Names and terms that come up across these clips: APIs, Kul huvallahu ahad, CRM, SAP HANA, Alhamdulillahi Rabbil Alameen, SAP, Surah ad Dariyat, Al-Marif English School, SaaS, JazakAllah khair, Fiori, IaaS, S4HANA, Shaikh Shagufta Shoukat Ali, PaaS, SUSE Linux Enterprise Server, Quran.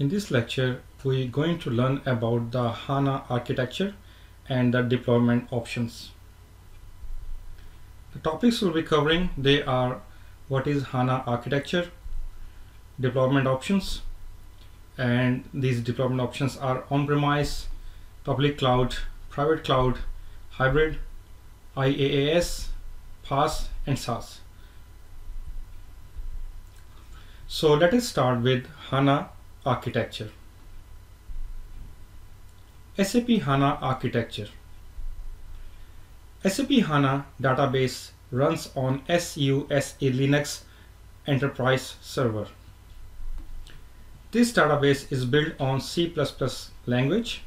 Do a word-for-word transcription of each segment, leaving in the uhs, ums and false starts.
In this lecture, we're going to learn about the HANA architecture and the deployment options. The topics we'll be covering, they are what is HANA architecture, deployment options, and these deployment options are on-premise, public cloud, private cloud, hybrid, IaaS, PaaS, and SaaS. So let us start with HANA architecture. S A P HANA architecture. S A P HANA database runs on SUSE Linux Enterprise Server. This database is built on C plus plus language.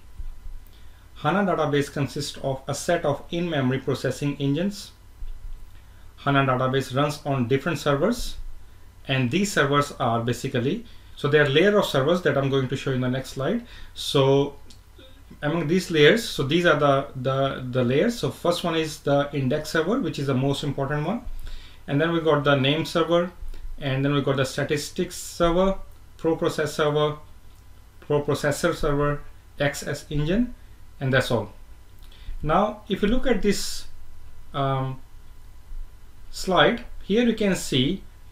HANA database consists of a set of in-memory processing engines. HANA database runs on different servers, and these servers are basically So there are layer of servers that I'm going to show in the next slide. So among these layers, so these are the, the, the layers. So first one is the index server, which is the most important one. And then we got the name server, and then we got the statistics server, process server, processor server, X S engine, and that's all. Now, if you look at this um, slide, here you can see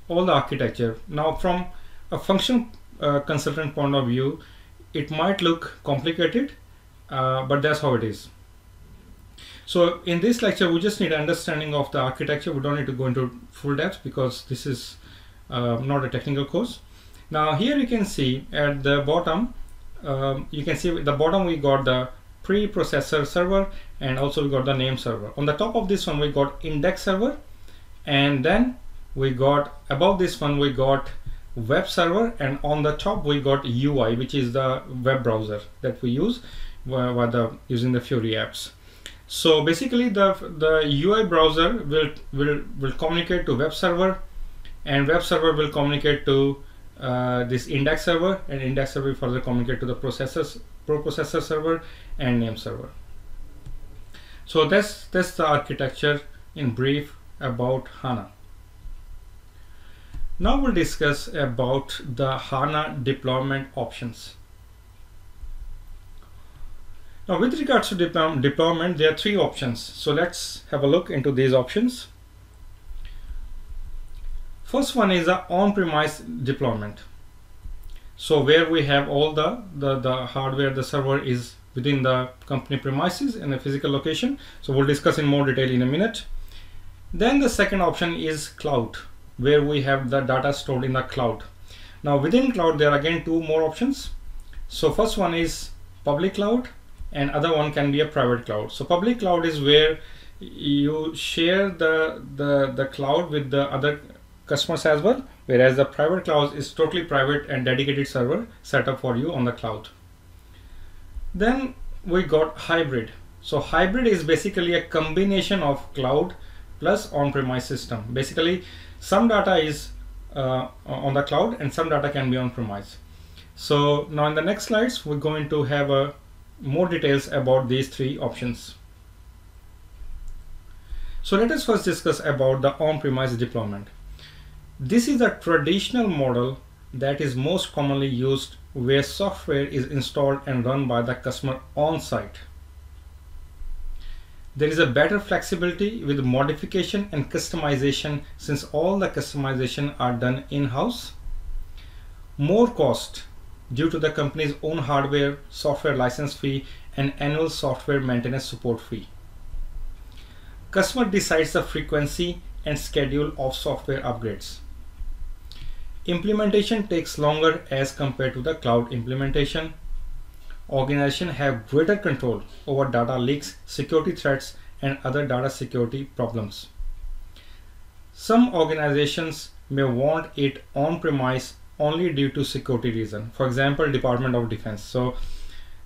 all the architecture. Now from a function uh, consultant point of view, it might look complicated, uh, but that's how it is. So in this lecture, we just need understanding of the architecture. We don't need to go into full depth because this is uh, not a technical course. Now here you can see at the bottom, um, you can see at the bottom we got the preprocessor server, and also we got the name server. On the top of this one, we got index server, and then we got above this one, we got web server, and on the top we got U I, which is the web browser that we use while the, using the Fiori apps. So basically the the U I browser will will will communicate to web server, and web server will communicate to uh, this index server, and index server will further communicate to the processors processor server and name server. So that's that's the architecture in brief about HANA. Now we'll discuss about the HANA deployment options. Now with regards to deploy deployment, there are three options. So let's have a look into these options. First one is the on-premise deployment. So where we have all the, the, the hardware, the server is within the company premises in a physical location. So we'll discuss in more detail in a minute. Then the second option is cloud, where we have the data stored in the cloud. Now within cloud, there are again two more options. So first one is public cloud, and other one can be a private cloud. So public cloud is where you share the, the, the cloud with the other customers as well, whereas the private cloud is totally private and dedicated server set up for you on the cloud. Then we got hybrid. So hybrid is basically a combination of cloud plus on-premise system. Basically, some data is uh, on the cloud and some data can be on-premise. So now in the next slides, we're going to have uh, more details about these three options. So let us first discuss about the on-premise deployment. This is a traditional model that is most commonly used, where software is installed and run by the customer on-site. There is a better flexibility with modification and customization, since all the customization are done in-house. More cost due to the company's own hardware, software license fee, and annual software maintenance support fee. Customer decides the frequency and schedule of software upgrades. Implementation takes longer as compared to the cloud implementation. Organizations have greater control over data leaks, security threats, and other data security problems. Some organizations may want it on-premise only due to security reason. For example, Department of Defense. So,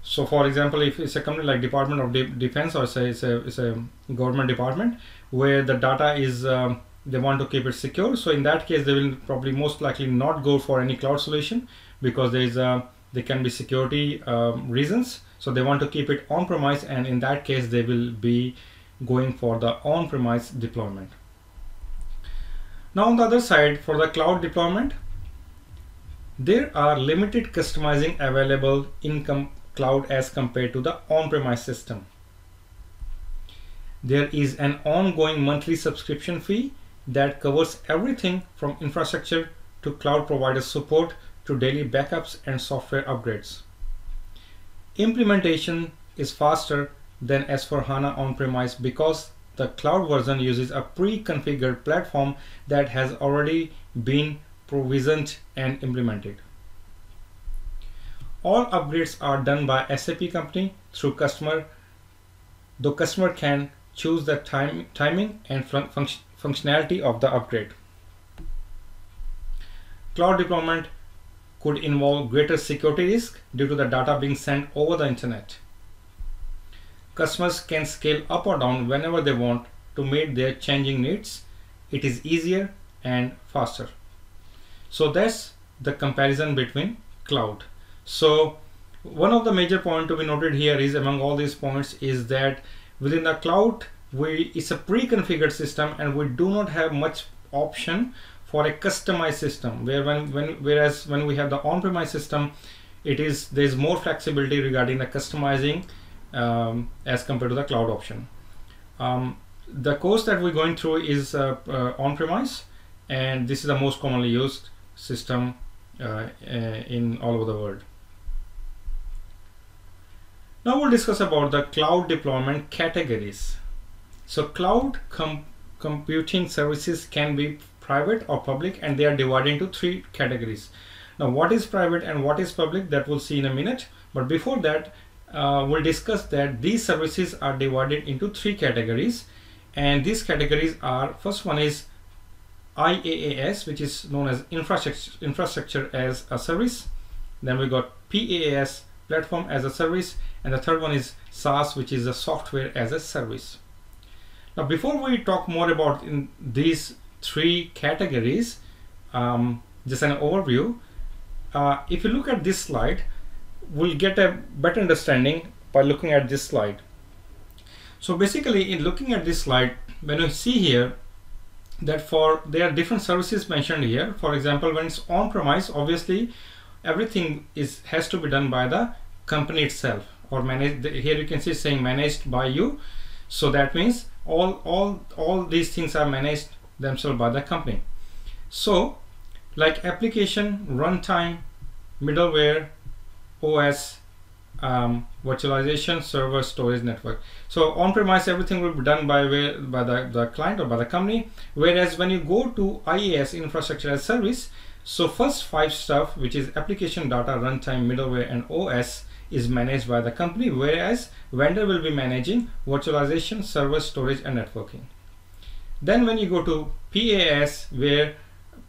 so for example, if it's a company like Department of De Defense, or say it's a, it's a government department where the data is, um, they want to keep it secure. So in that case, they will probably most likely not go for any cloud solution, because there is a There can be security um, reasons, so they want to keep it on-premise, and in that case they will be going for the on-premise deployment. Now on the other side, for the cloud deployment, There are limited customizing available in cloud as compared to the on-premise system. There is an ongoing monthly subscription fee that covers everything from infrastructure to cloud provider support to daily backups and software upgrades. Implementation is faster than S four HANA on-premise because the cloud version uses a pre-configured platform that has already been provisioned and implemented. All upgrades are done by S A P company through customer, though customer can choose the time, timing and fun function functionality of the upgrade. Cloud deployment could involve greater security risk due to the data being sent over the internet. Customers can scale up or down whenever they want to meet their changing needs. It is easier and faster. So that's the comparison between cloud. So one of the major points to be noted here is, among all these points, is that within the cloud, we it's a pre-configured system and we do not have much option for a customized system, where when, when whereas when we have the on-premise system, it is there's more flexibility regarding the customizing um, as compared to the cloud option. Um, the course that we're going through is uh, uh, on-premise, and this is the most commonly used system uh, in all over the world. Now we'll discuss about the cloud deployment categories. So cloud com computing services can be private or public, and they are divided into three categories. Now what is private and what is public, that we'll see in a minute. But before that, uh, we'll discuss that these services are divided into three categories. And these categories are, first one is IaaS, which is known as infrastructure, infrastructure as a service. Then we got PaaS, platform as a service, and the third one is SaaS, which is a software as a service. Now before we talk more about in these three categories, um, just an overview, uh, if you look at this slide, we'll get a better understanding by looking at this slide. So basically, in looking at this slide, when you see here that for there are different services mentioned here. For example, when it's on-premise, obviously everything is has to be done by the company itself or managed. Here you can see saying managed by you, so that means all all all these things are managed themselves by the company. So like application, runtime, middleware, O S, um, virtualization, server, storage, network. So on-premise everything will be done by by the, the client or by the company, whereas when you go to IaaS, infrastructure as service, so first five stuff, which is application, data, runtime, middleware and O S, is managed by the company, whereas vendor will be managing virtualization, server, storage and networking. Then when you go to PaaS, where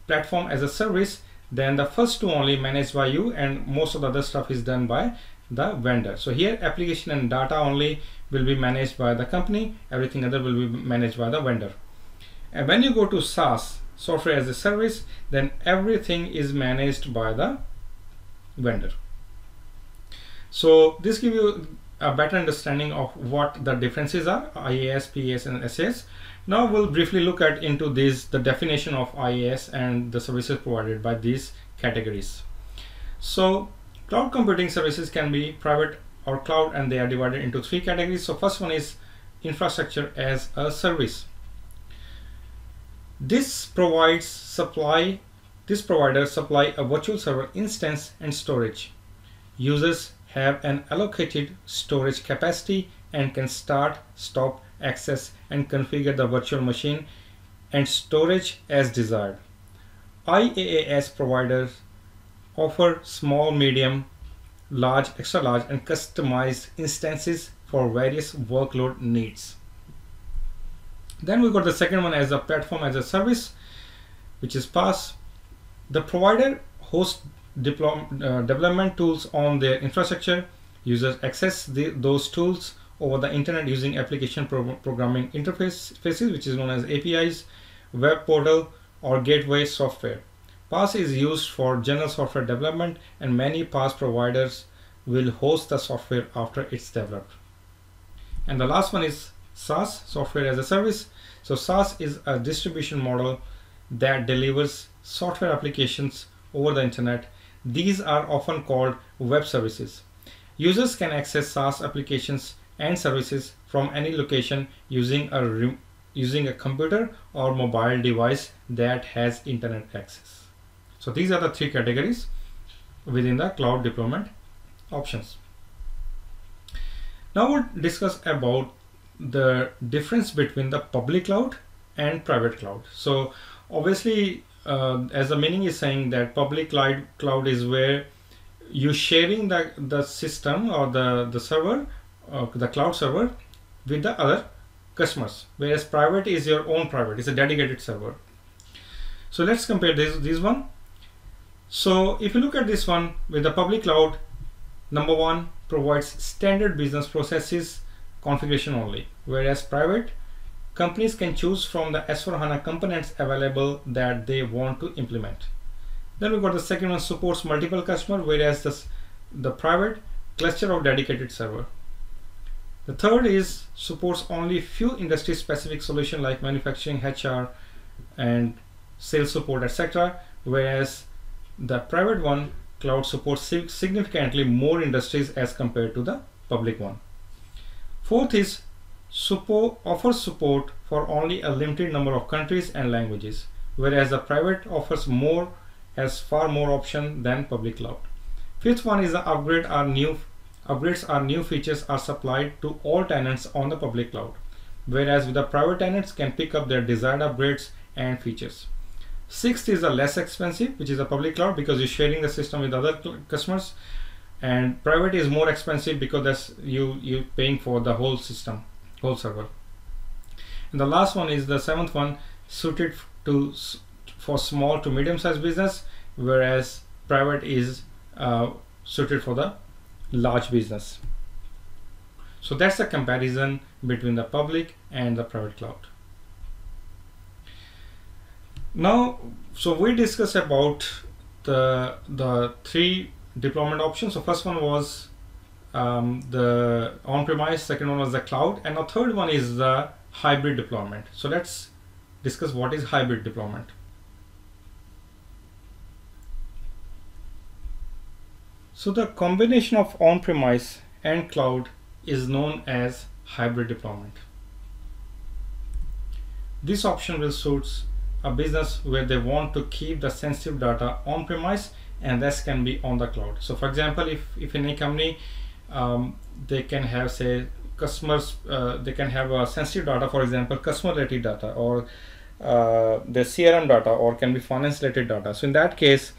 platform as a service, then the first two only managed by you and most of the other stuff is done by the vendor. So here application and data only will be managed by the company, everything other will be managed by the vendor. And when you go to SaaS, software as a service, then everything is managed by the vendor. So this gives you a better understanding of what the differences are, IaaS, PaaS and SaaS. Now we'll briefly look at into this, the definition of IaaS and the services provided by these categories. So cloud computing services can be private or cloud, and they are divided into three categories. So first one is infrastructure as a service. This provides supply, this provider supply a virtual server instance and storage. Users have an allocated storage capacity and can start, stop, access and configure the virtual machine and storage as desired. IaaS providers offer small, medium, large, extra large and customized instances for various workload needs. Then we got the second one as a platform as a service, which is PaaS. The provider hosts Deploy, uh, development tools on their infrastructure. Users access the, those tools over the internet using application pro programming interfaces, which is known as A P Is, web portal or gateway software. PaaS is used for general software development, and many PaaS providers will host the software after it's developed. And the last one is SaaS, software as a service. So SaaS is a distribution model that delivers software applications over the internet. These are often called web services. Users can access SaaS applications and services from any location using a re using a computer or mobile device that has internet access. So these are the three categories within the cloud deployment options. Now we'll discuss about the difference between the public cloud and private cloud. So obviously, uh, as the meaning is saying, that public cloud cloud is where you're sharing the, the system or the, the server, or the cloud server with the other customers, whereas private is your own private, it's a dedicated server. So let's compare this, this one. So if you look at this one with the public cloud, number one provides standard business processes configuration only, whereas private, companies can choose from the S four HANA components available that they want to implement. Then we've got the second one, supports multiple customers, whereas this, the private cluster of dedicated server. The third is supports only few industry specific solutions like manufacturing, H R and sales support, et cetera, whereas the private one cloud supports significantly more industries as compared to the public one. Fourth is support offers support for only a limited number of countries and languages, whereas the private offers more has far more option than public cloud. Fifth one is the upgrade are new upgrades or new features are supplied to all tenants on the public cloud, whereas with the private tenants can pick up their desired upgrades and features. Sixth is a less expensive, which is a public cloud, because you're sharing the system with other customers, and private is more expensive because that's you you're paying for the whole system, whole server. And the last one is the seventh one, suited to for small to medium-sized business, whereas private is uh, suited for the large business. So that's the comparison between the public and the private cloud. Now, so we discussed about the the three deployment options. So first one was um, the on-premise, second one was the cloud, and the third one is the hybrid deployment. So let's discuss what is hybrid deployment. So the combination of on-premise and cloud is known as hybrid deployment. This option will suit a business where they want to keep the sensitive data on-premise and this can be on the cloud. So for example, if, if in a company, um, they can have say customers, uh, they can have a sensitive data, for example, customer related data or uh, their C R M data or can be finance related data. So in that case,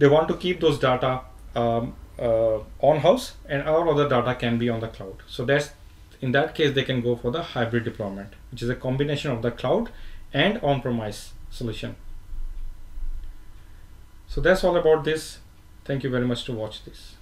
they want to keep those data Um, uh, on-house and all other data can be on the cloud. So that's in that case they can go for the hybrid deployment, which is a combination of the cloud and on-premise solution. So that's all about this. Thank you very much to watch this.